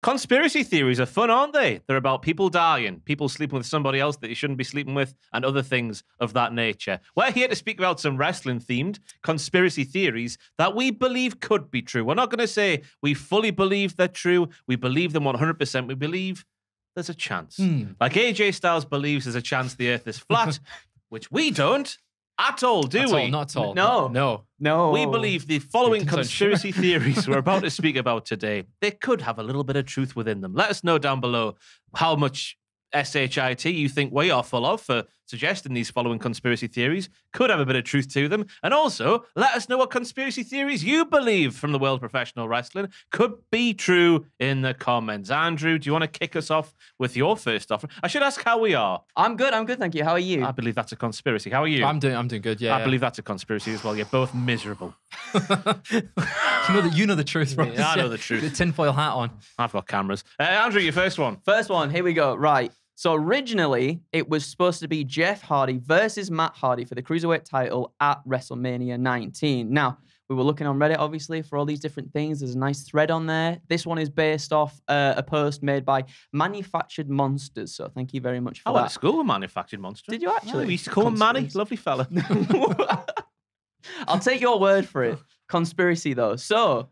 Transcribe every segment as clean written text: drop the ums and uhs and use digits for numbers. Conspiracy theories are fun, aren't they? They're about people dying, people sleeping with somebody else that you shouldn't be sleeping with, and other things of that nature. We're here to speak about some wrestling-themed conspiracy theories that we believe could be true. We're not going to say we fully believe they're true. We believe them 100%. We believe there's a chance. Like AJ Styles believes there's a chance the Earth is flat, which we don't. At all, do we? Not at all. No. We believe the following conspiracy theories we're about to speak about today, they could have a little bit of truth within them. Let us know down below how much shit you think we are full of for suggesting these following conspiracy theories. Could have a bit of truth to them. And also, let us know what conspiracy theories you believe from the world of professional wrestling could be true in the comments. Andrew, do you want to kick us off with your first offer? I should ask how we are. I'm good, thank you. How are you? I believe that's a conspiracy. How are you? I'm doing good, yeah. I believe that's a conspiracy as well. You're both miserable. You know the truth, right? Yeah, I know the truth. The tinfoil hat on. I've got cameras. Andrew, your first one. First one, here we go. Right. So originally, it was supposed to be Jeff Hardy versus Matt Hardy for the Cruiserweight title at WrestleMania 19. Now, we were looking on Reddit, obviously, for all these different things. There's a nice thread on there. This one is based off a post made by Manufactured Monsters. So thank you very much for that. I went to school with Manufactured Monsters. Did you actually? Yeah, we used to call him Manny. Lovely fella. I'll take your word for it. Conspiracy, though. So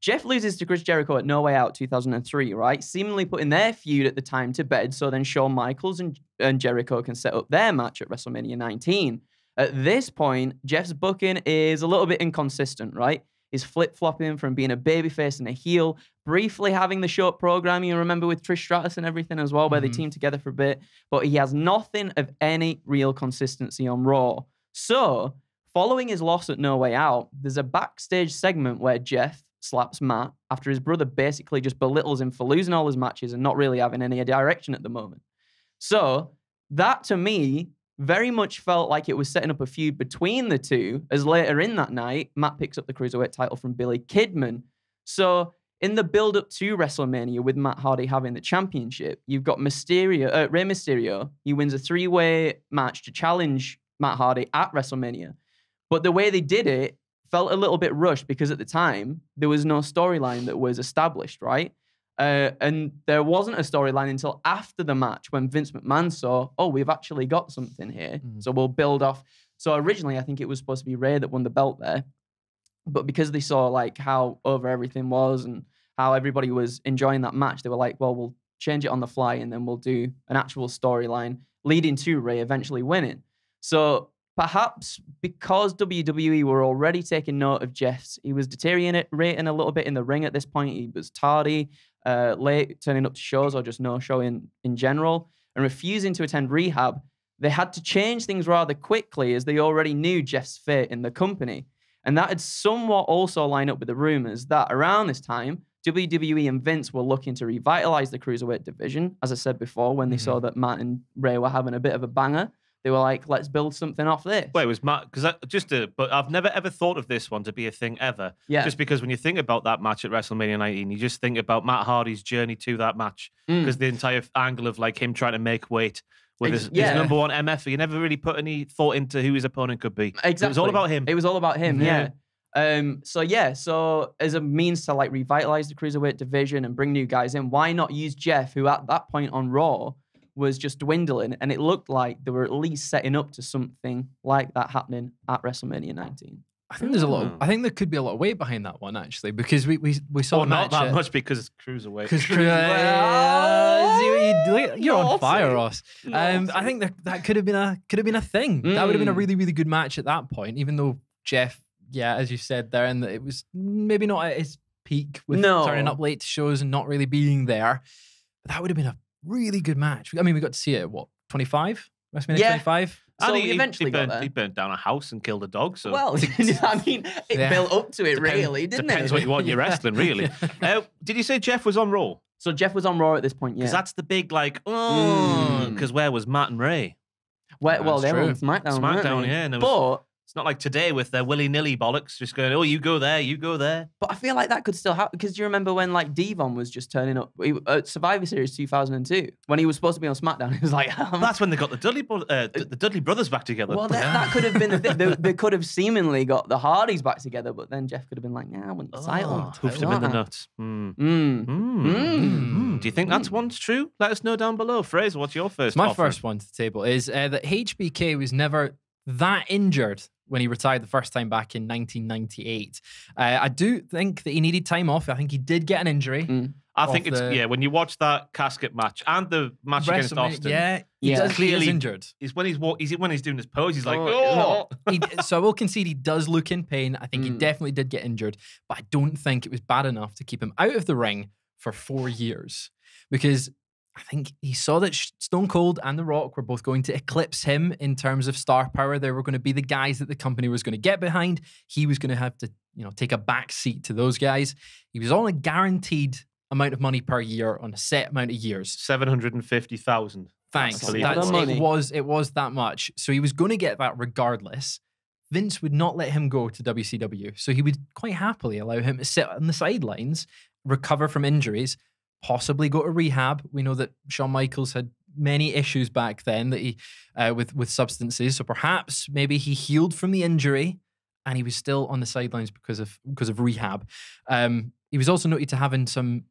Jeff loses to Chris Jericho at No Way Out 2003, right? Seemingly putting their feud at the time to bed, so then Shawn Michaels and Jericho can set up their match at WrestleMania 19. At this point, Jeff's booking is a little bit inconsistent, right? He's flip-flopping from being a babyface and a heel, briefly having the short program, you remember, with Trish Stratus and everything as well, where they teamed together for a bit, but he has nothing of any real consistency on Raw. So following his loss at No Way Out, there's a backstage segment where Jeff slaps Matt after his brother basically just belittles him for losing all his matches and not really having any direction at the moment. So that, to me, very much felt like it was setting up a feud between the two, as later in that night, Matt picks up the Cruiserweight title from Billy Kidman. So in the build-up to WrestleMania with Matt Hardy having the championship, you've got Rey Mysterio. He wins a three-way match to challenge Matt Hardy at WrestleMania. But the way they did it felt a little bit rushed because at the time, there was no storyline that was established, right? And there wasn't a storyline until after the match when Vince McMahon saw, oh, we've actually got something here. So we'll build off. So originally, I think it was supposed to be Rey that won the belt there. But because they saw like how over everything was and how everybody was enjoying that match, they were like, well, we'll change it on the fly and then we'll do an actual storyline leading to Rey eventually winning. So perhaps because WWE were already taking note of Jeff's, he was deteriorating a little bit in the ring at this point. He was tardy, late turning up to shows or just no showing in general, and refusing to attend rehab. They had to change things rather quickly as they already knew Jeff's fate in the company. And that had somewhat also lined up with the rumors that around this time, WWE and Vince were looking to revitalize the Cruiserweight division. As I said before, when they saw that Matt and Rey were having a bit of a banger, they were like, let's build something off this. Wait, it was Matt, but I've never ever thought of this one to be a thing ever. Yeah. Just because when you think about that match at WrestleMania 19, you just think about Matt Hardy's journey to that match. Because the entire angle of like him trying to make weight with his number one MF, he never really put any thought into who his opponent could be. Exactly. It was all about him. It was all about him, yeah. So as a means to like revitalize the Cruiserweight division and bring new guys in, why not use Jeff, who at that point on Raw was just dwindling, and it looked like they were at least setting up to something like that happening at WrestleMania 19. I think there's a lot. I think there could be a lot of weight behind that one actually, because we saw not that much because it's Cruiserweight. You're on fire, Ross. I think that could have been a thing. That would have been a really, really good match at that point. Even though Jeff, as you said there, and it was maybe not at his peak with turning up late to shows and not really being there. But that would have been a really good match. I mean, we got to see it at, 25? WrestleMania 25? So he eventually got there. He burnt down a house and killed a dog. So it built up to it, really, didn't it? Depends what you want you're wrestling, really. Did you say Jeff was on Raw? So Jeff was on Raw at this point, yeah. Because that's the big, because where was Matt and Ray? Well, they were on SmackDown, yeah. It's not like today with their willy-nilly bollocks just going, oh, you go there, you go there. But I feel like that could still happen because do you remember when like Devon was just turning up at Survivor Series 2002 when he was supposed to be on SmackDown? He was like, that's when they got the Dudley brothers back together. Well, that could have been the thing. They could have seemingly got the Hardys back together, but then Jeff could have been like, nah, I want the title. Hoofed him in the nuts. Mm. Mm. Mm. Mm. Mm. Do you think that's one's true? Let us know down below. Fraser, what's your first? My first one to the table is that HBK was never that injured when he retired the first time back in 1998. I do think that he needed time off. I think he did get an injury. Mm. I think it's, yeah, when you watch that casket match and the match against Austin. Yeah, yeah. He clearly is injured. It's when he's doing his pose, he's like, oh. So I will concede he does look in pain. I think he definitely did get injured, but I don't think it was bad enough to keep him out of the ring for 4 years because I think he saw that Stone Cold and The Rock were both going to eclipse him in terms of star power. They were going to be the guys that the company was going to get behind. He was going to have to, you know, take a back seat to those guys. He was on a guaranteed amount of money per year on a set amount of years. 750,000. Thanks. It was that much. So he was going to get that regardless. Vince would not let him go to WCW. So he would quite happily allow him to sit on the sidelines, recover from injuries, possibly go to rehab. We know that Shawn Michaels had many issues back then that he with substances. So perhaps maybe he healed from the injury and he was still on the sidelines because of rehab. He was also noted to having some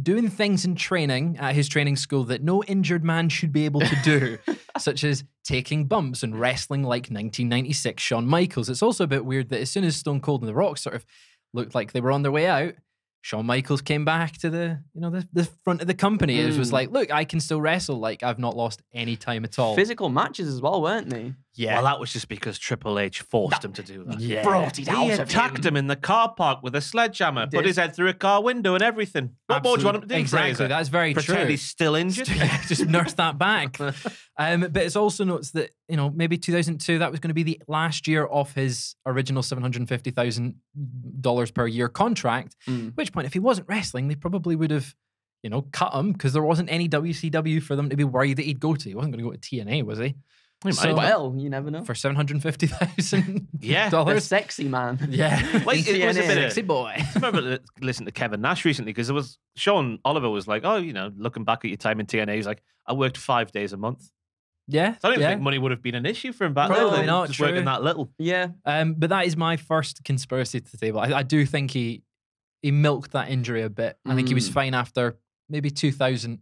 doing things in training at his training school that no injured man should be able to do, such as taking bumps and wrestling like 1996 Shawn Michaels. It's also a bit weird that as soon as Stone Cold and The Rock sort of looked like they were on their way out, Shawn Michaels came back to the front of the company. It was like, look, I can still wrestle. Like, I've not lost any time at all. Physical matches as well, weren't they? Yeah. Well, that was just because Triple H forced him to do that. Yeah. Brought it out. He attacked him in the car park with a sledgehammer, put his head through a car window and everything. What more do you want him to do? Exactly. That's very true. Pretend he's still injured. Just nurse that back. But it's also notes that, you know, maybe 2002, that was going to be the last year of his original $750,000 per year contract, at which point, if he wasn't wrestling, they probably would have, you know, cut him because there wasn't any WCW for them to be worried that he'd go to. He wasn't going to go to TNA, was he? So, well, you never know. For $750,000. Yeah. The sexy man. Yeah. Wait, it was a bit sexy boy. I remember listening to Kevin Nash recently because there was Sean Oliver was like, oh, you know, looking back at your time in TNA, he's like, I worked 5 days a month. Yeah. So I don't think money would have been an issue for him back then. Probably not. Just working that little. Yeah. But that is my first conspiracy to the table. I do think he milked that injury a bit. I think he was fine after maybe 2000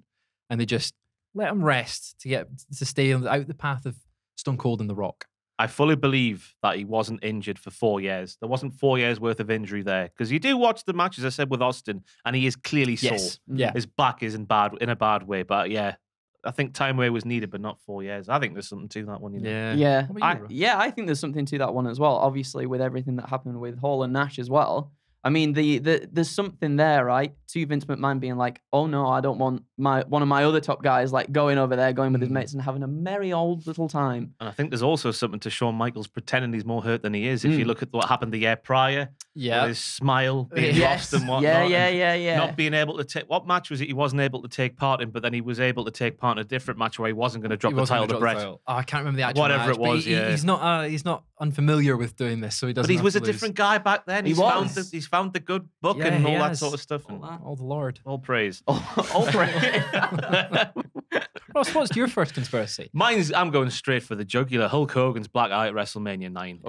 and they just let him rest to stay out the path of Stone Cold and The Rock. I fully believe that he wasn't injured for 4 years. There wasn't 4 years worth of injury there. Because you do watch the match, as I said, with Austin, and he is clearly sore. Yeah. His back is in a bad way. But yeah, I think time away was needed, but not 4 years. I think there's something to that one. You know? Yeah. Yeah. I think there's something to that one as well. Obviously, with everything that happened with Hall and Nash as well. I mean, there's something there, right? To Vince McMahon being like, oh no, I don't want one of my other top guys like going over there, going with his mates and having a merry old little time. And I think there's also something to Shawn Michaels pretending he's more hurt than he is. If you look at what happened the year prior, with his smile being lost and whatnot. Yeah. Not being able to take, what match was it he wasn't able to take part in, but then he was able to take part in a different match where he wasn't going to drop the title to Brett. Oh, I can't remember the actual match, it was, He's not unfamiliar with doing this, so he doesn't. But he was a different guy back then. He's found the good book and all that sort of stuff. All the Lord. All praise. All praise. Ross, what's your first conspiracy? I'm going straight for the jugular. Hulk Hogan's black eye at WrestleMania 9.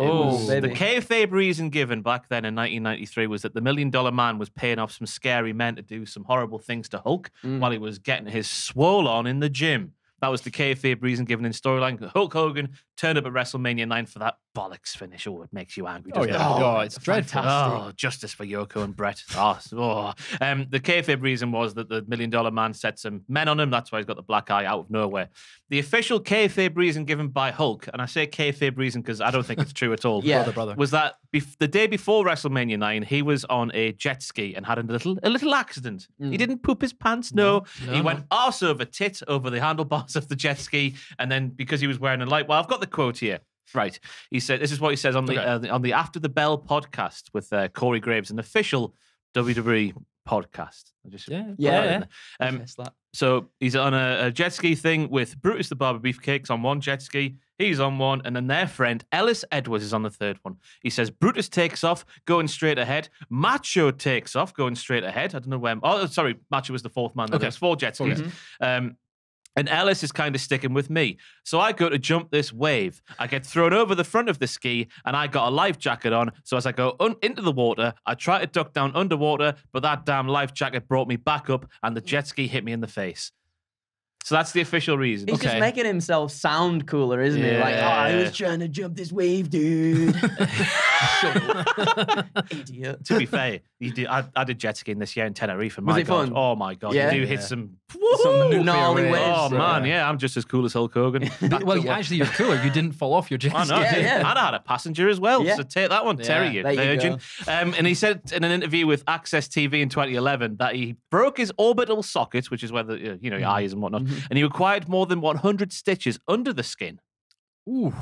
The kayfabe reason given back then in 1993 was that the $1 Million Man was paying off some scary men to do some horrible things to Hulk while he was getting his swole on in the gym. That was the kayfabe reason given in storyline. Hulk Hogan turned up at WrestleMania 9 for that bollocks finish. Oh, it makes you angry. It's dreadful. Oh, justice for Yoko and Brett. The kayfabe reason was that the $1 Million Man set some men on him. That's why he's got the black eye out of nowhere. The official kayfabe reason given by Hulk, and I say kayfabe reason because I don't think it's true at all, was that the day before WrestleMania 9, he was on a jet ski and had a little accident. He didn't poop his pants, no. He went arse over tit over the handlebars of the jet ski, and then because he was wearing a light, well, I've got the quote here. Right, he said, "This is what he says on the After the Bell podcast with Corey Graves, an official WWE podcast." So he's on a jet ski thing with Brutus the Barber Beefcakes on one jet ski. He's on one, and then their friend Ellis Edwards is on the third one. He says Brutus takes off, going straight ahead. Macho takes off, going straight ahead. I don't know where. Oh, sorry, Macho was the fourth man. Okay. There's four jet skis. Mm-hmm. And Ellis is kind of sticking with me. So I go to jump this wave. I get thrown over the front of the ski, and I got a life jacket on. So as I go into the water, I try to duck down underwater, but that damn life jacket brought me back up, and the jet ski hit me in the face. So that's the official reason. He's just making himself sound cooler, isn't he? Like, oh, I was trying to jump this wave, dude. Shut up. Idiot. To be fair, you do. I did jet skiing this year in Tenerife. And was it fun? Oh, my God. Yeah. You do hit some gnarly waves. Oh, man, yeah. I'm just as cool as Hulk Hogan. Well, actually, you're cooler. You didn't fall off your jet ski. Yeah. And I had a passenger as well. Yeah. So take that one, Terry, you virgin. And he said in an interview with Access TV in 2011 that he broke his orbital socket, which is where the, you know, your eyes and whatnot. And he required more than 100 stitches under the skin. Ooh.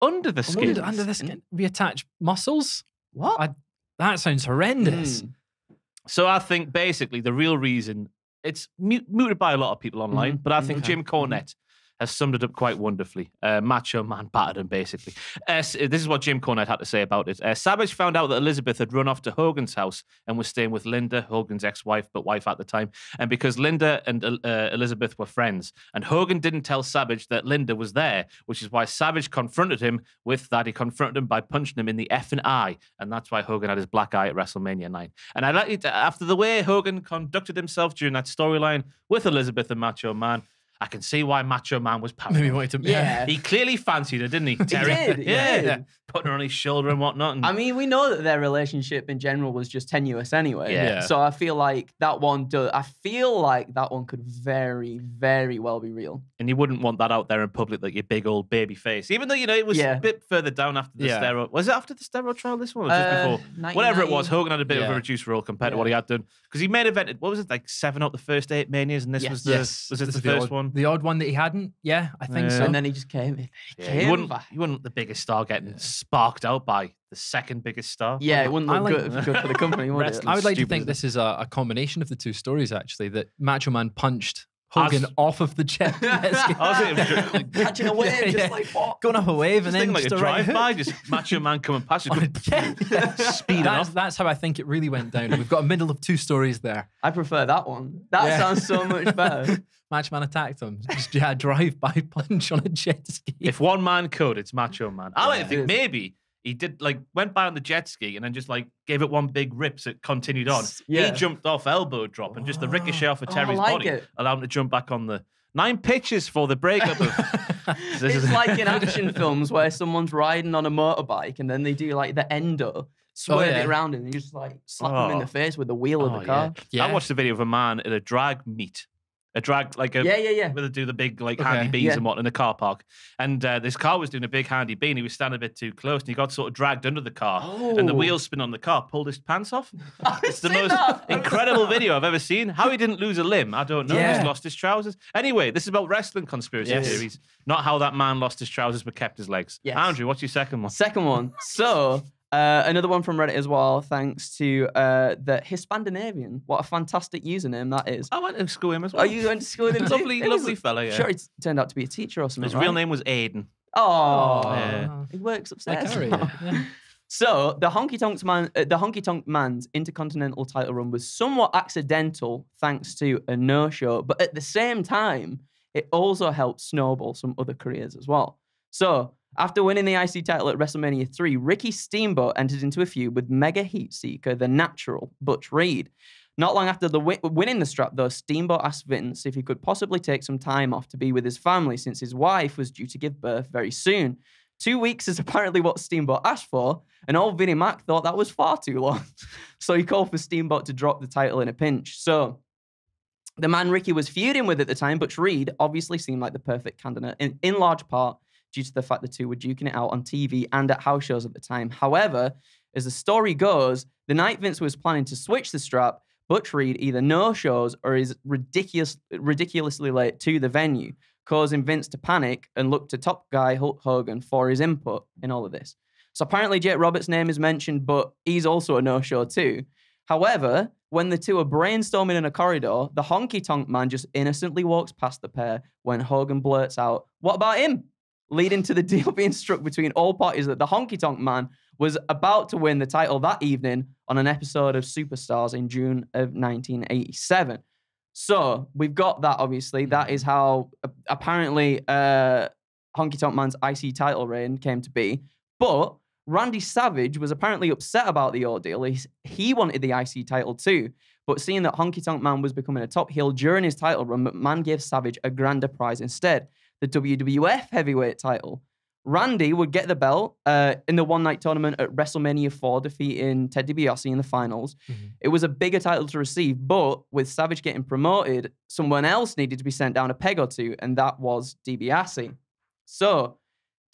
Under the skin? Under the skin? Reattach muscles? What? That sounds horrendous. Mm. So I think basically the real reason, it's mooted by a lot of people online, but I think Jim Cornette has summed it up quite wonderfully. Macho Man battered him, basically. This is what Jim Cornette had to say about it. Savage found out that Elizabeth had run off to Hogan's house and was staying with Linda, Hogan's ex-wife, but wife at the time. And because Linda and Elizabeth were friends, and Hogan didn't tell Savage that Linda was there, which is why Savage confronted him with that. He confronted him by punching him in the effing eye, and that's why Hogan had his black eye at WrestleMania 9. And I like it, after the way Hogan conducted himself during that storyline with Elizabeth and Macho Man, I can see why Macho Man was paranoid. He clearly fancied her, didn't he, Terry? He did. Yeah. Putting her on his shoulder and whatnot. And... I mean, we know that their relationship in general was just tenuous anyway. Yeah. So I feel like that one could very, very well be real. And you wouldn't want that out there in public, like your big old baby face. Even though, you know, it was a bit further down after the steroid. Was it after the steroid trial, this one? Or just before? Whatever it was, Hogan had a bit of a reduced role compared to what he had done. Because he main evented, what was it, like 7 out the first 8 Manias, and this was the first one? The odd one that he hadn't, I think so. And then he just came in. You wouldn't the biggest star getting sparked out by the second biggest star. Yeah, it wouldn't look good for the company, would it? I would like to think this is a combination of the two stories, actually, that Macho Man punched Hogan off of the jet ski. Catching a wave, just like what? Going up a wave and then just a drive-by, just Macho Man coming past you. Speed up. That's how I think it really went down. We've got a middle of two stories there. I prefer that one. That sounds so much better. Macho Man attacked him. Just a drive-by punch on a jet ski. If one man could, it's Macho Man. I like to think maybe he did, like, went by on the jet ski and then just, like, gave it one big rip, so it continued on. He jumped off elbow drop and just the ricochet off of Terry's body allowed him to jump back on the... 9 pitches for the breakup of... It's like in action films where someone's riding on a motorbike and then they do, like, the endo, swerve it around and you just, like, slap them in the face with the wheel of the car. Yeah. I watched a video of a man at a drag meet. A drag, like a... Where they do the big, like, handy beans and what in the car park. And this car was doing a big handy bean. He was standing a bit too close and he got sort of dragged under the car. And the wheel spin on the car pulled his pants off. It's the most incredible video I've ever seen. How he didn't lose a limb, I don't know. He just lost his trousers. Anyway, this is about wrestling conspiracy theories, not how that man lost his trousers but kept his legs. Yes. Andrew, what's your second one? Second one. So... another one from Reddit as well, thanks to the Hispandinavian. What a fantastic username that is. I went to school with him as well. Oh, you went to school with him too? Lovely fella, yeah. Sure, he turned out to be a teacher or something, His real name was Aiden. Oh, he works upstairs. Like So, the Honky Tonk Man's Intercontinental title run was somewhat accidental thanks to a no-show, but at the same time, it also helped snowball some other careers as well. So... After winning the IC title at WrestleMania 3, Ricky Steamboat entered into a feud with mega heat seeker, the natural Butch Reed. Not long after winning the strap, though, Steamboat asked Vince if he could possibly take some time off to be with his family since his wife was due to give birth very soon. 2 weeks is apparently what Steamboat asked for, and old Vinnie Mac thought that was far too long. So he called for Steamboat to drop the title in a pinch. So... the man Ricky was feuding with at the time, Butch Reed, obviously seemed like the perfect candidate, in large part due to the fact the two were duking it out on TV and at house shows at the time. However, as the story goes, the night Vince was planning to switch the strap, Butch Reed either no-shows or is ridiculously late to the venue, causing Vince to panic and look to top guy Hulk Hogan for his input in all of this. So apparently Jake Roberts' name is mentioned, but he's also a no-show too. However, when the two are brainstorming in a corridor, the Honky Tonk Man just innocently walks past the pair when Hogan blurts out, "What about him?" leading to the deal being struck between all parties that the Honky Tonk Man was about to win the title that evening on an episode of Superstars in June of 1987. So we've got that, obviously. That is how, apparently, Honky Tonk Man's IC title reign came to be. But Randy Savage was apparently upset about the ordeal. He wanted the IC title too. But seeing that Honky Tonk Man was becoming a top heel during his title run, McMahon gave Savage a grander prize instead, the WWF heavyweight title. Randy would get the belt in the one-night tournament at WrestleMania 4, defeating Ted DiBiase in the finals. Mm-hmm. It was a bigger title to receive, but with Savage getting promoted, someone else needed to be sent down a peg or two, and that was DiBiase. So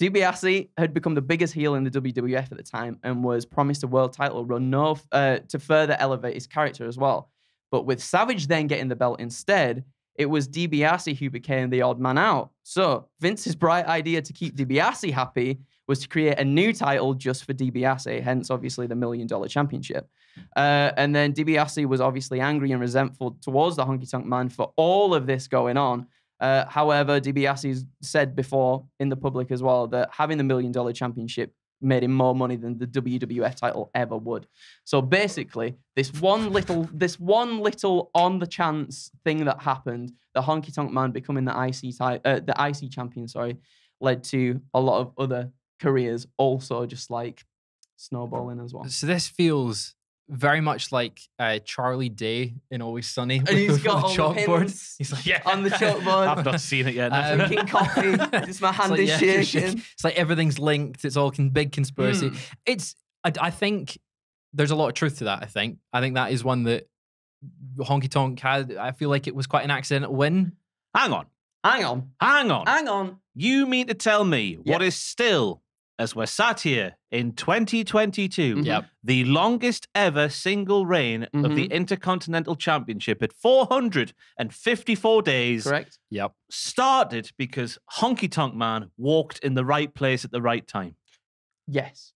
DiBiase had become the biggest heel in the WWF at the time and was promised a world title run to further elevate his character as well. But with Savage then getting the belt instead, it was DiBiase who became the odd man out. So Vince's bright idea to keep DiBiase happy was to create a new title just for DiBiase, hence obviously the $1 Million Championship. And then DiBiase was obviously angry and resentful towards the Honky Tonk Man for all of this going on. However, DiBiase said before in the public as well that having the $1 Million Championship made him more money than the WWF title ever would. So basically, this one little on the chance thing that happened, the Honky Tonk Man becoming the IC champion, sorry, led to a lot of other careers also just like snowballing as well. So this feels very much like Charlie Day in Always Sunny. And he's got the chalkboard. He's like, yeah, on the chalkboard. I've not seen it yet. Drinking coffee. Just my hand is shaking. It's like everything's linked. It's all big conspiracy. It's. I think there's a lot of truth to that. I think that is one that Honky Tonk had. I feel like it was quite an accidental win. Hang on. You mean to tell me what is still, as we're sat here in 2022, the longest ever single reign of the Intercontinental Championship at 454 days. Correct. Yep. Started because Honky Tonk Man walked in the right place at the right time. Yes.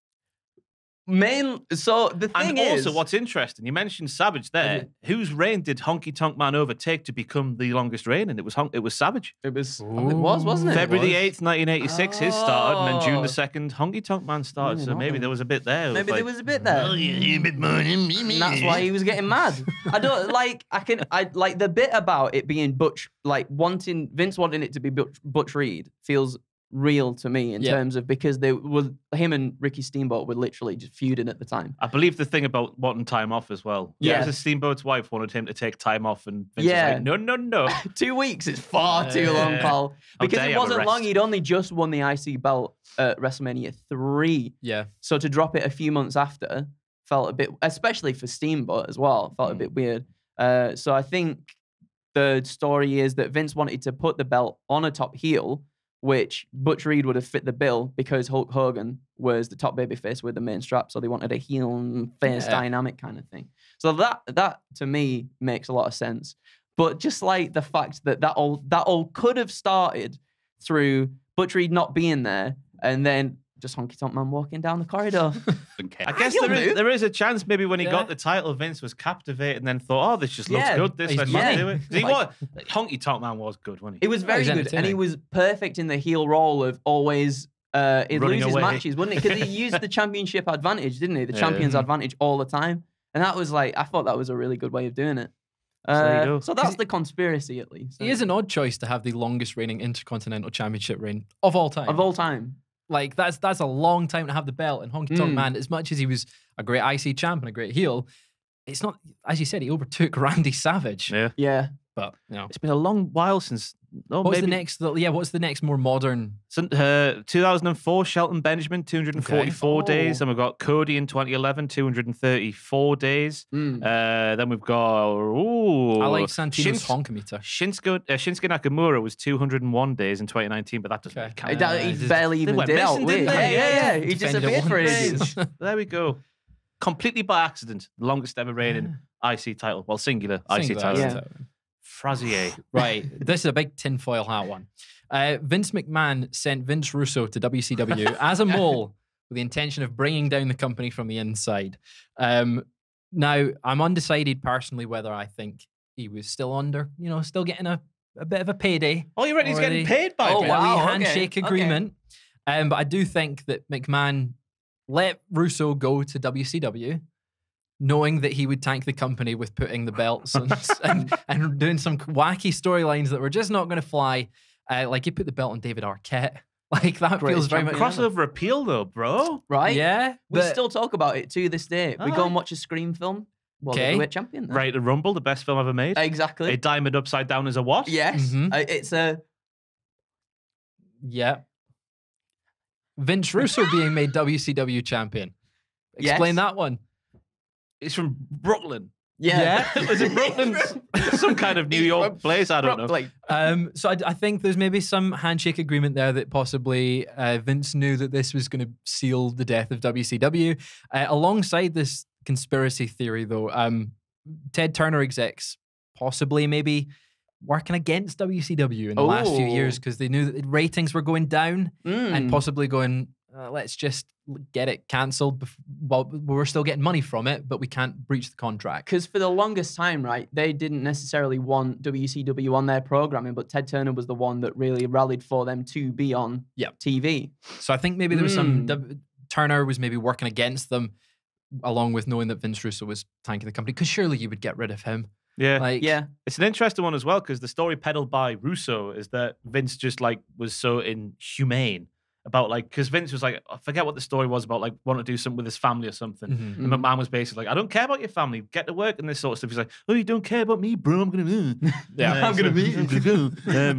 So the thing is... And also what's interesting, you mentioned Savage there. Whose reign did Honky Tonk Man overtake to become the longest reign? And it was Savage. It was, wasn't it? February 8th, 1986, his started, and then June the 2nd, Honky Tonk Man started. So maybe there was a bit there. And that's why he was getting mad. The bit about it being Butch, Vince wanting it to be Butch Reed feels real to me in terms of, because him and Ricky Steamboat were literally just feuding at the time. I believe the thing about wanting time off as well. Yeah. Because Steamboat's wife wanted him to take time off, and Vince was like, no. 2 weeks is far too long, pal. Because it wasn't long. He'd only just won the IC belt at WrestleMania 3. Yeah. So to drop it a few months after felt a bit, especially for Steamboat as well, felt a bit weird. So I think the story is that Vince wanted to put the belt on a top heel, which Butch Reed would have fit the bill because Hulk Hogan was the top babyface with the main strap, so they wanted a heel and face dynamic kind of thing. So that to me makes a lot of sense. But just like the fact that all could have started through Butch Reed not being there and then just Honky Tonk Man walking down the corridor. Okay. I guess there is a chance maybe when he got the title, Vince was captivated and then thought, oh, this just looks good. This let's do it. Honky Tonk Man was good, wasn't he? It was very good, and he was perfect in the heel role of always he'd lose his matches, wouldn't it? Because he used the championship advantage, didn't he? The champion's advantage all the time, and that was I thought that was a really good way of doing it. So that's the conspiracy, at least. It is an odd choice to have the longest reigning Intercontinental Championship reign of all time. Like, that's a long time to have the belt. And Honky Tonk Man, as much as he was a great IC champ and a great heel, it's not, as you said, he overtook Randy Savage. Yeah. But, it's been a long while since... what's the next more modern? 2004, Shelton Benjamin, 244 days. Then we've got Cody in 2011, 234 days. Then we've got... I like Santino's Honkometer. Shinsuke Nakamura was 201 days in 2019, but that doesn't count. He barely even did out. Yeah. He disappeared for ages. There we go. Completely by accident. The longest ever reigning IC title. Well, singular IC title. Yeah. Frazier. Right. This is a big tinfoil hat one. Vince McMahon sent Vince Russo to WCW as a mole with the intention of bringing down the company from the inside. Now, I'm undecided personally whether I think he was still getting a a bit of a payday. Oh, you reckon he's getting paid by? Oh, wow. Handshake agreement. Okay. But I do think that McMahon let Russo go to WCW, knowing that he would tank the company with putting the belts and, and doing some wacky storylines that were just not going to fly. Like he put the belt on David Arquette. Like that feels very much crossover appeal though, bro. Right? Yeah. We still talk about it to this day. We go and watch a Scream film. Well, we're champion. Then. Right, the Rumble, the best film ever made. Exactly. A diamond upside down is a what? Yes. Mm-hmm. It's a. Yeah. Vince Russo being made WCW champion. Explain that one. It's from Brooklyn. Yeah. Was it Brooklyn? Some kind of New York place. I don't know. So I think there's maybe some handshake agreement there that possibly Vince knew that this was going to seal the death of WCW. Alongside this conspiracy theory, though, Ted Turner execs possibly maybe working against WCW in the last few years because they knew that ratings were going down and possibly going... let's just get it cancelled. Well, we're still getting money from it, but we can't breach the contract. Because for the longest time, right, they didn't necessarily want WCW on their programming, but Ted Turner was the one that really rallied for them to be on TV. So I think maybe there was some... Turner was maybe working against them, along with knowing that Vince Russo was tanking the company, because surely you would get rid of him. Yeah. Like, it's an interesting one as well, because the story peddled by Russo is that Vince just like was so inhumane about like, because Vince was like, I forget what the story was about, like wanting to do something with his family or something. And McMahon was basically like, I don't care about your family, get to work and this sort of stuff. He's like, oh, you don't care about me, bro, I'm going to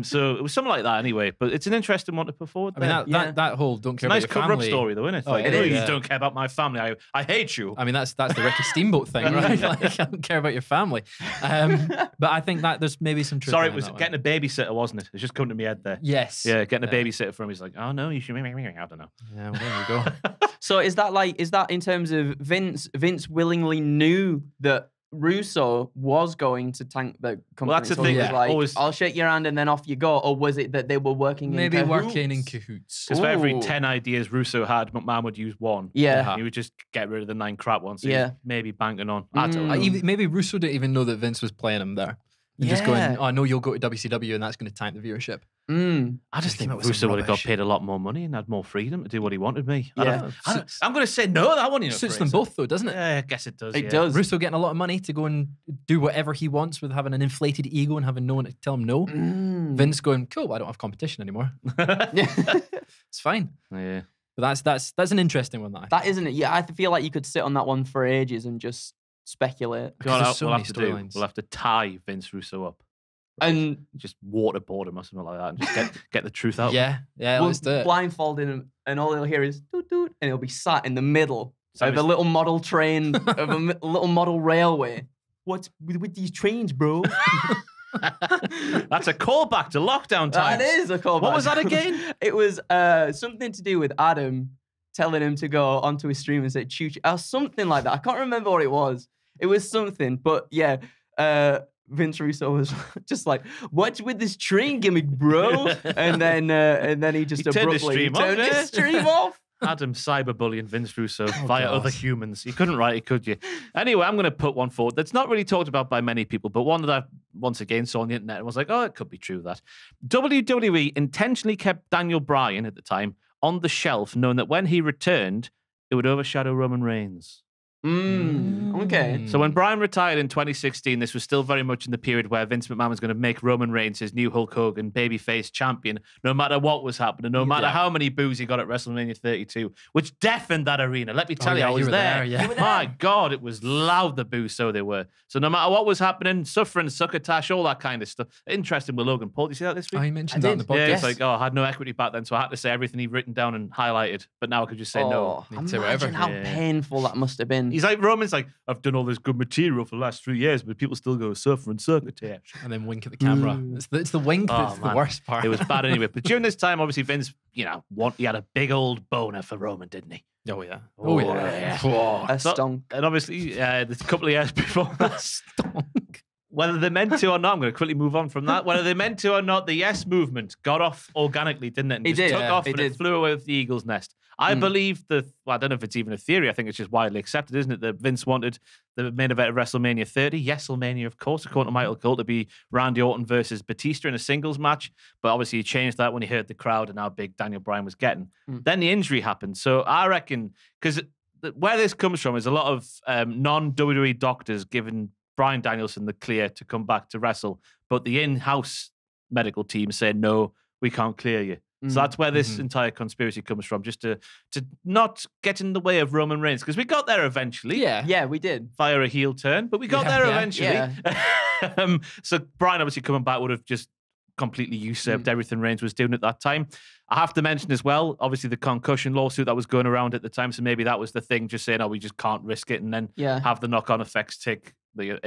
so it was something like that anyway, but it's an interesting one to put forward. I mean, that whole don't care about your family. Nice cover-up story though, isn't it? Like, you don't care about my family, I hate you. I mean, that's the Ricky Steamboat thing, right? Like, I don't care about your family. But I think that there's maybe some truth. Sorry, it was getting a babysitter, wasn't it? It's just come to me head there. Yes. Yeah, getting a babysitter for him. He's like, oh no, you should I don't know. Yeah, well, there we go. So is that like, is that in terms of Vince? Vince willingly knew that Russo was going to tank the company. Well, that's the thing. Yeah. Like, I'll shake your hand and then off you go. Or was it that they were working in cahoots? Maybe working in cahoots. Because for every 10 ideas Russo had, McMahon would use one. Yeah. He would just get rid of the 9 crap ones. So maybe banking on. I don't know. Maybe Russo didn't even know that Vince was playing him there. Just going, oh, I know you'll go to WCW and that's going to tank the viewership. I just think Russo would have got paid a lot more money and had more freedom to do what he wanted. I'm going to say no. That one suits them both, though, doesn't it? Yeah, I guess it does. It does. Russo getting a lot of money to go and do whatever he wants with having an inflated ego and having no one to tell him no. Vince going, cool. Well, I don't have competition anymore. It's fine. Yeah, but that's an interesting one. That isn't it. Yeah, I feel like you could sit on that one for ages and just speculate. We'll have to tie Vince Russo up. And just waterboard him or something like that and just get the truth out. Yeah, let's do it. Blindfolding him and all he'll hear is doot doot and he'll be sat in the middle of a little model train, of a little model railway. What's with these trains, bro? That's a callback to lockdown time. That is a callback. What was that again? It was something to do with Adam telling him to go onto his stream and say choo-choo or something like that. I can't remember what it was. It was something, but yeah. Vince Russo was just like, "What's with this train gimmick, bro?" And then he just abruptly turned his stream off. Adam cyberbullying Vince Russo via other humans. You couldn't write it, could you? Anyway, I'm going to put one forward that's not really talked about by many people, but one that I once again saw on the internet and was like, "Oh, it could be true." That WWE intentionally kept Daniel Bryan at the time on the shelf, knowing that when he returned, it would overshadow Roman Reigns. Okay. So when Bryan retired in 2016, this was still very much in the period where Vince McMahon was going to make Roman Reigns his new Hulk Hogan babyface champion, no matter what was happening, no matter how many boos he got at WrestleMania 32, which deafened that arena. Let me tell you, I was there. My God, it was loud, the boos, so they were. So no matter what was happening, suffering, succotash, all that kind of stuff. Interesting with Logan Paul. Did you see that this week? Oh, he mentioned that in the podcast. Yeah, it's like, oh, I had no equity back then, so I had to say everything he'd written down and highlighted, but now I could just say no. Imagine how painful that must have been. He's like, Roman's like, I've done all this good material for the last 3 years, but people still go surfer and circuitash. And then wink at the camera. It's the wink that's the worst part. It was bad anyway. But during this time, obviously, Vince, he had a big old boner for Roman, didn't he? Oh, yeah. Oh, yeah. That stunk. And obviously, a couple of years before that stunk. Whether they meant to or not, I'm going to quickly move on from that. Whether they meant to or not, the Yes Movement got off organically, didn't it? And it just did, took off and it flew away with the eagle's nest. I believe the, well, I don't know if it's even a theory. I think it's just widely accepted, isn't it? That Vince wanted the main event of WrestleMania 30, Yeselmania, of course, according to Michael Cole, to be Randy Orton versus Batista in a singles match. But obviously he changed that when he heard the crowd and how big Daniel Bryan was getting. Then the injury happened. So I reckon, because where this comes from is a lot of non-WWE doctors giving Bryan Danielson the clear to come back to wrestle, but the in-house medical team said, no, we can't clear you. So that's where this entire conspiracy comes from, just to not get in the way of Roman Reigns, because we got there eventually. Yeah, we did. Via a heel turn, but we got there eventually. So Bryan obviously coming back would have just completely usurped everything Reigns was doing at that time. I have to mention as well, obviously the concussion lawsuit that was going around at the time, so maybe that was the thing, just saying, oh, we just can't risk it, and then have the knock-on effects take the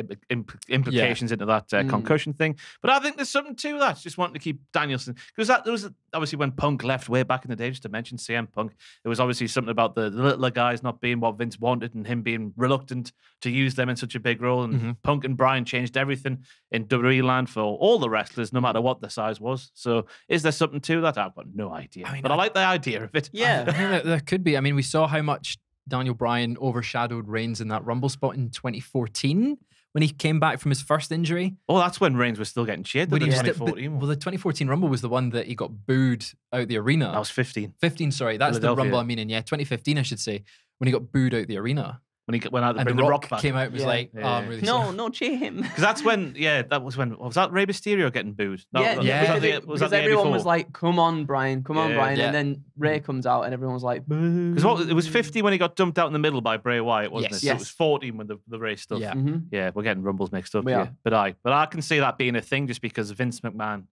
implications into that concussion thing. But I think there's something to that. Just wanting to keep Danielson, because that there was obviously when Punk left way back in the day, just to mention CM Punk, it was obviously something about the littler guys not being what Vince wanted and him being reluctant to use them in such a big role. And Punk and Bryan changed everything in WWE land for all the wrestlers, no matter what the size was. So is there something to that? I've got no idea. I mean, but I like the idea of it. Yeah, I think that there could be. I mean, we saw how much Daniel Bryan overshadowed Reigns in that Rumble spot in 2014 when he came back from his first injury. Oh, that's when Reigns was still getting cheered. The 2014 one. Well, the 2014 Rumble was the one that he got booed out the arena. That was 15. 15, sorry. That's the Rumble I mean in, 2015, I should say, when he got booed out the arena. When he went out and the Rock came out and was like, oh, I'm really sorry. No, cheer him. Because that's when, that was when, was that Rey Mysterio getting booed? No, because everyone was like, come on, Bryan, come on, Bryan. And then Rey comes out and everyone's like, boo. Because it was 50 when he got dumped out in the middle by Bray Wyatt, wasn't it? So it was 14 when the Rey stuff. Yeah. Yeah, we're getting rumbles mixed up. Yeah. But I can see that being a thing just because Vince McMahon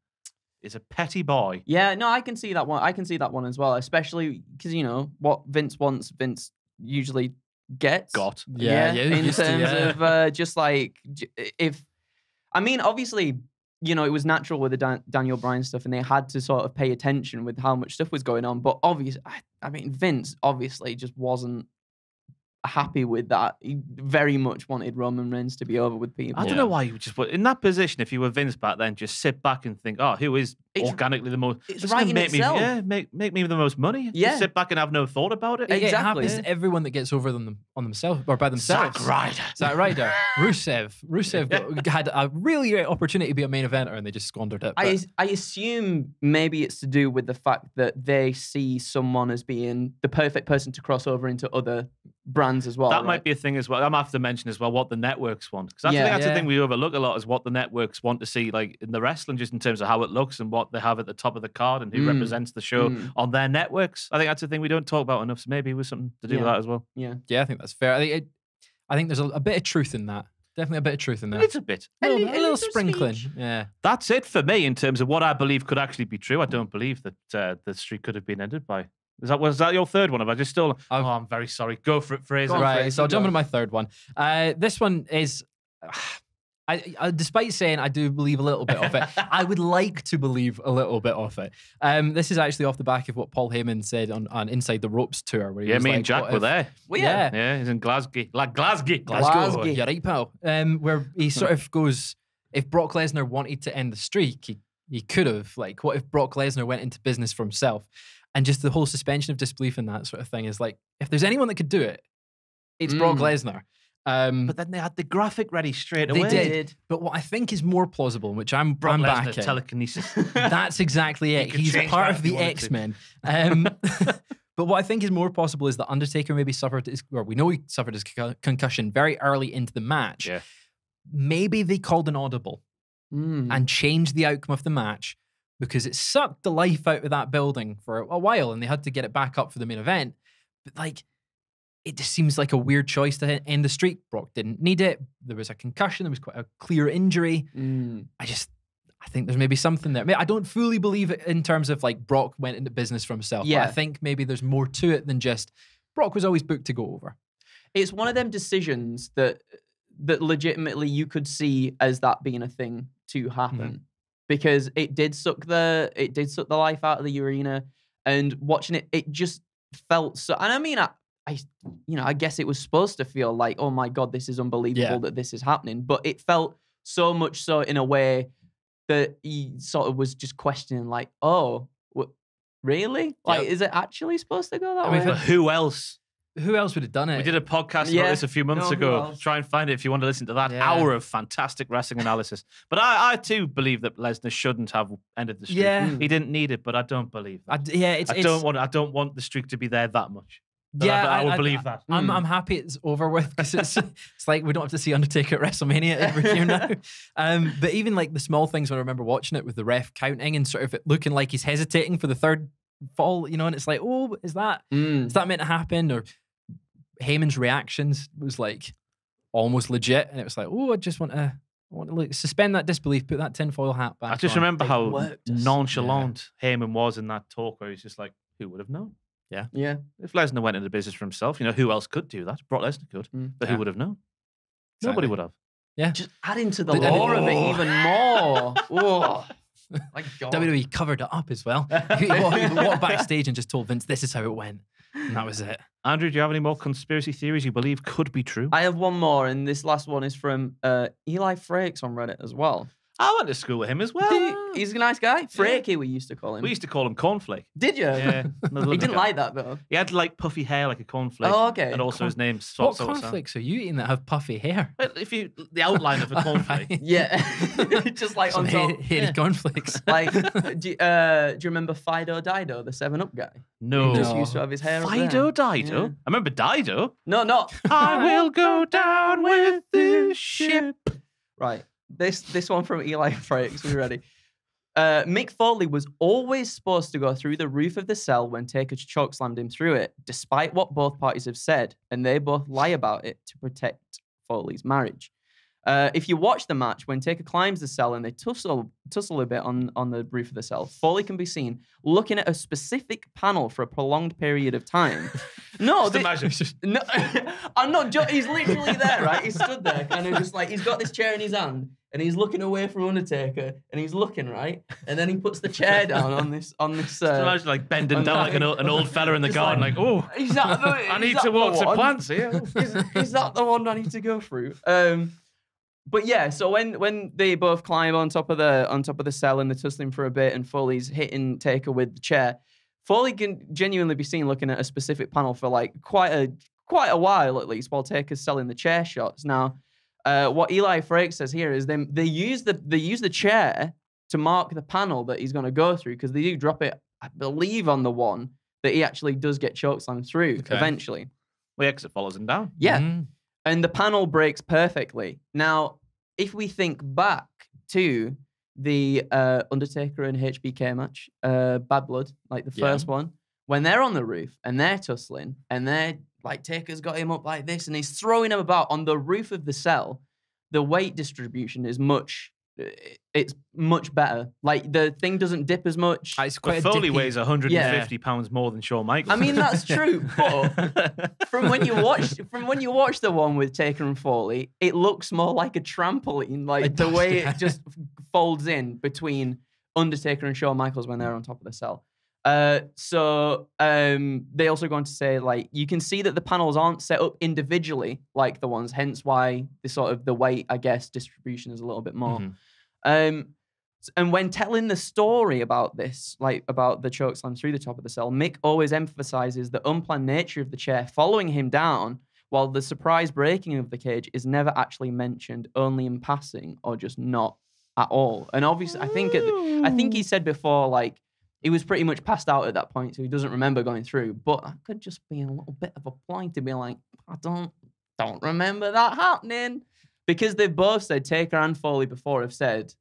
is a petty boy. Yeah, no, I can see that one. I can see that one as well, especially because, you know, what Vince wants, Vince usually got in terms of just like if I mean obviously you know it was natural with the Daniel Bryan stuff and they had to sort of pay attention with how much stuff was going on, but obviously I mean Vince obviously just wasn't happy with that. He very much wanted Roman Reigns to be over with people. I don't know why you just were in that position. If you were Vince back then, just sit back and think, oh, who is organically the most? It's right in itself. Make me the most money. Yeah, just sit back and have no thought about it. Exactly. It happens to everyone that gets over them on themselves or by themselves. Zack Ryder, Rusev had a really great opportunity to be a main eventer and they just squandered it. I assume maybe it's to do with the fact that they see someone as being the perfect person to cross over into other brands as well. That might be a thing as well. I'm have to mention as well what the networks want, because that's the thing we overlook a lot, is what the networks want to see, like in the wrestling, just in terms of how it looks and what they have at the top of the card and who represents the show on their networks. I think that's the thing we don't talk about enough. So maybe it was something to do with that as well. Yeah, I think that's fair. I think there's a bit of truth in that. Definitely a bit of truth in there. A little sprinkling. Yeah. That's it for me in terms of what I believe could actually be true. I don't believe that the streak could have been ended by. Was that your third one? Have I just still? Oh, I'm very sorry. Go for it, Fraser. Right, so I'll jump into my third one. This one is, despite saying I do believe a little bit of it, I would like to believe a little bit of it. This is actually off the back of what Paul Heyman said on Inside the Ropes tour. Where he was me like, and Jack were there. Well, yeah, he's in Glasgow. Like Glasgow. You're right, pal. Where he sort of goes, if Brock Lesnar wanted to end the streak, he could have. Like, what if Brock Lesnar went into business for himself? And just the whole suspension of disbelief and that sort of thing is like, if there's anyone that could do it, it's Brock Lesnar. But then they had the graphic ready straight away. They did. But what I think is more plausible, which I'm back at, telekinesis. That's exactly it. He's part of the X-Men. But what I think is more possible is that Undertaker maybe suffered his, or we know he suffered his concussion very early into the match. Yeah. Maybe they called an audible and changed the outcome of the match, because it sucked the life out of that building for a while and they had to get it back up for the main event. But like, it just seems like a weird choice to end the streak. Brock didn't need it. There was a concussion. There was quite a clear injury. I think there's maybe something there. I don't fully believe it in terms of like Brock went into business for himself. Yeah. But I think maybe there's more to it than just Brock was always booked to go over. It's one of them decisions that legitimately you could see as that being a thing to happen. Because it did suck the life out of the arena, and watching it, it just felt so. And I mean, I you know, I guess it was supposed to feel like, oh my God, this is unbelievable that this is happening, but it felt So much so, in a way, that he sort of was just questioning, like, oh, really? Like, is it actually supposed to go that way? Who else? Who else would have done it? We did a podcast about this a few months ago. Try and find it if you want to listen to that hour of fantastic wrestling analysis. But I too believe that Lesnar shouldn't have ended the streak. Yeah. He didn't need it, but I don't believe that. I don't want the streak to be there that much. But yeah, I would believe that. I'm happy it's over with, because it's like we don't have to see Undertaker at WrestleMania every year now. But even like the small things, when I remember watching it with the ref counting and sort of it looking like he's hesitating for the third fall, you know, and it's like, oh, is that meant to happen? Or Heyman's reactions was like almost legit, and it was like, oh, I want to look, suspend that disbelief, put that tinfoil hat back. I just remember how nonchalant Heyman was in that talk, where he's just like, who would have known? Yeah, yeah. If Lesnar went into business for himself, you know, who else could do that? Brock Lesnar could, but who would have known? Exactly. Nobody would have. Yeah, just adding to the lore of it even more. Whoa. My God. WWE covered it up as well. He walked backstage and just told Vince, this is how it went. And that was it. Andrew, do you have any more conspiracy theories you believe could be true? I have one more, and this last one is from Eli Frakes on Reddit as well. I went to school with him as well. He's a nice guy. Frakey, we used to call him. We used to call him Cornflake. Did you? Yeah. He didn't like that, though. He had, like, puffy hair like a cornflake. Oh, okay. And also his name. What cornflakes are you eating that have puffy hair? If you... The outline of a cornflake. Yeah. Just, like, on top. Hated cornflakes. Like, do you remember Fido Dido, the 7-Up guy? No. He just used to have his hair Fido Dido? Yeah. I remember Dido. No, not... I will go down with this ship. Right. This one from Eli Frakes. We ready? Mick Foley was always supposed to go through the roof of the cell when Taker chokeslammed him through it, despite what both parties have said, and they both lie about it to protect Foley's marriage. If you watch the match, when Taker climbs the cell and they tussle a bit on the roof of the cell, Foley can be seen looking at a specific panel for a prolonged period of time. No, no, I'm not joking. He's literally there, right? He stood there, kind of just like, he's got this chair in his hand, and he's looking away from Undertaker, and he's looking, right? And then he puts the chair down on this... Just imagine, like, bending down like an old fella in the garden, like, oh, I need to walk to plants here. Is that the one I need to go through? But yeah, so when they both climb on top of the cell and they're tussling for a bit, and Foley's hitting Taker with the chair, Foley can genuinely be seen looking at a specific panel for like quite a while at least, while Taker's selling the chair shots. Now, what Eli Frakes says here is they use the chair to mark the panel that he's going to go through, because they do drop it, I believe, on the one that he actually does get chokeslammed through eventually. Well, yeah, because it follows him down. Yeah. Mm. And the panel breaks perfectly. Now, if we think back to the Undertaker and HBK match, Bad Blood, like the first one, when they're on the roof and they're tussling and they're like, Taker's got him up like this and he's throwing him about on the roof of the cell, the weight distribution is much better. Like, the thing doesn't dip as much. Foley weighs 150 pounds more than Shawn Michaels. I mean, that's true, but from when you watch the one with Taker and Foley, it looks more like a trampoline, like it does, the way it just folds in between Undertaker and Shawn Michaels when they're on top of the cell. So they also go on to say, like, you can see that the panels aren't set up individually like the ones, hence why the sort of the weight, I guess, distribution is a little bit more. And when telling the story about this, like about the chokeslam through the top of the cell, Mick always emphasizes the unplanned nature of the chair following him down, while the surprise breaking of the cage is never actually mentioned, only in passing or just not at all. And obviously, I think he said before, like, he was pretty much passed out at that point, so he doesn't remember going through. But that could just be a little bit of a point to be like, I don't remember that happening. Because they've both said, Taker and Foley before have said,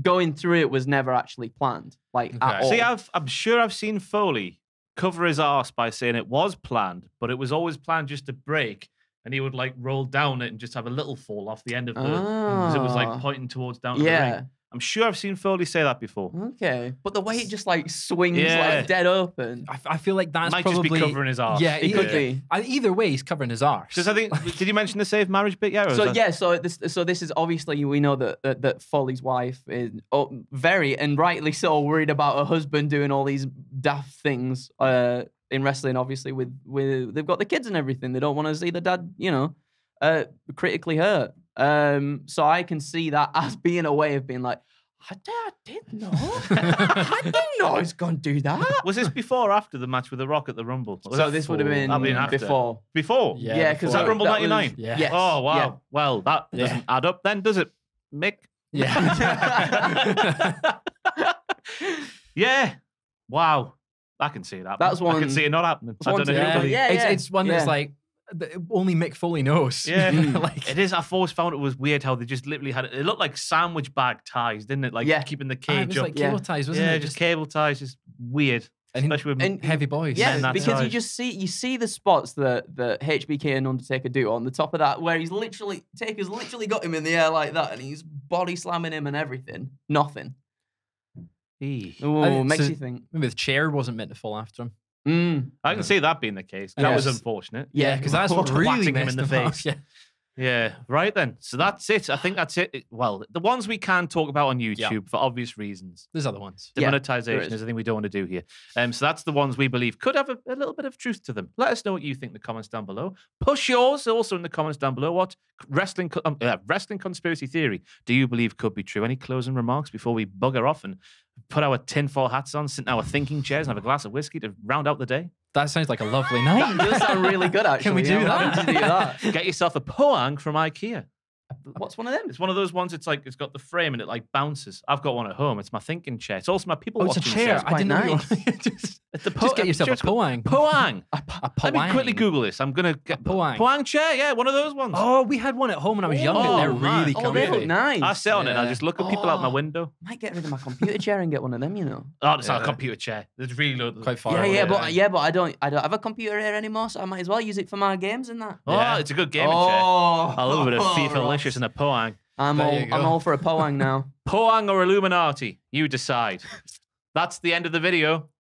going through it was never actually planned, like, at all. See, I'm sure I've seen Foley cover his arse by saying it was planned, but it was always planned just to break. And he would, like, roll down it and just have a little fall off the end of the... Because it was, like, pointing towards down the ring. I'm sure I've seen Foley say that before. Okay. But the way it just, like, swings, like, dead open. I feel like that's might probably... Might just be covering his arse. Yeah, he could be. Either way, he's covering his arse. Because I think... Did you mention the save marriage bit? Yeah. So this is obviously... We know that Foley's wife is very, and rightly so, worried about her husband doing all these daft things in wrestling, obviously, with they've got the kids and everything. They don't want to see the dad, you know, critically hurt. So I can see that as being a way of being like, I didn't know. I didn't know I was going to do that. Was this before or after the match with The Rock at the Rumble? So this would have been before. Before? Yeah, because that Rumble 99? Yeah. Oh, wow. Yeah. Well, that doesn't add up then, does it, Mick? Yeah. Yeah. Wow. I can see that. That's one. I can see it not happening. I don't know. It's one that's like, only Mick Foley knows. Yeah, like, it is. I always found it was weird how they just literally had it. It looked like sandwich bag ties, didn't it? Like keeping the cage up. It was like cable ties, wasn't it? Yeah, just cable ties, just weird. And especially with heavy boys. Yeah, because you just see the spots that HBK and Undertaker do on the top of that, where he's literally got him in the air like that, and he's body slamming him and everything. Nothing. Oh, makes you think. Maybe the chair wasn't meant to fall after him. I can see that being the case. That was unfortunate. Yeah, because that's what really messed him in the face. Yeah, right then. So that's it. I think that's it. Well, the ones we can talk about on YouTube for obvious reasons. There's other ones. Demonetization is a thing we don't want to do here. So that's the ones we believe could have a little bit of truth to them. Let us know what you think in the comments down below. Push yours also in the comments down below. What wrestling conspiracy theory do you believe could be true? Any closing remarks before we bugger off and put our tinfoil hats on, sit in our thinking chairs and have a glass of whiskey to round out the day? That sounds like a lovely night. That does sound really good, actually. Can we do that? Get yourself a poang from IKEA. What's one of them? It's one of those ones. It's like it's got the frame and it like bounces. I've got one at home. It's my thinking chair. It's also my people watching chair. It's quite nice. Just get yourself a poang. Poang. Let me quickly Google this. I'm gonna get poang. Poang chair. Yeah, one of those ones. Oh, we had one at home when I was young. They're really comfy. They look nice. I sit on it. And I just look at people out my window. Might get rid of my computer chair and get one of them. You know. Oh, it's not a computer chair. It's really quite far. Yeah, but I don't have a computer here anymore, so I might as well use it for my games and that. Oh, it's a good gaming chair. Oh, I love it. FIFA. And a poang. I'm all for a poang now. Poang or Illuminati, you decide. That's the end of the video.